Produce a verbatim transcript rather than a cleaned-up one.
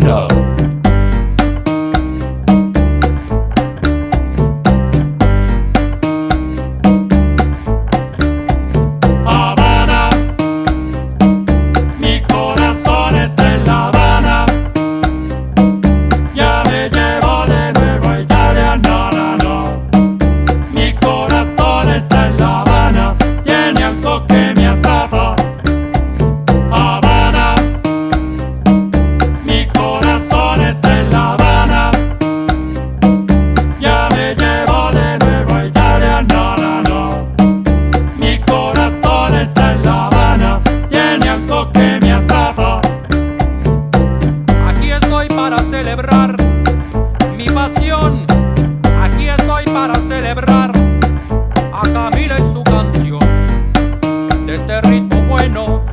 no. Havana, mi corazón está en La Habana. Ya me llevo de nuevo a Italia, no, no, no. Mi corazón está en La Habana, tiene algo que me atrapa. Para celebrar mi pasión, aquí estoy para celebrar a Camila y su canción, de este ritmo bueno.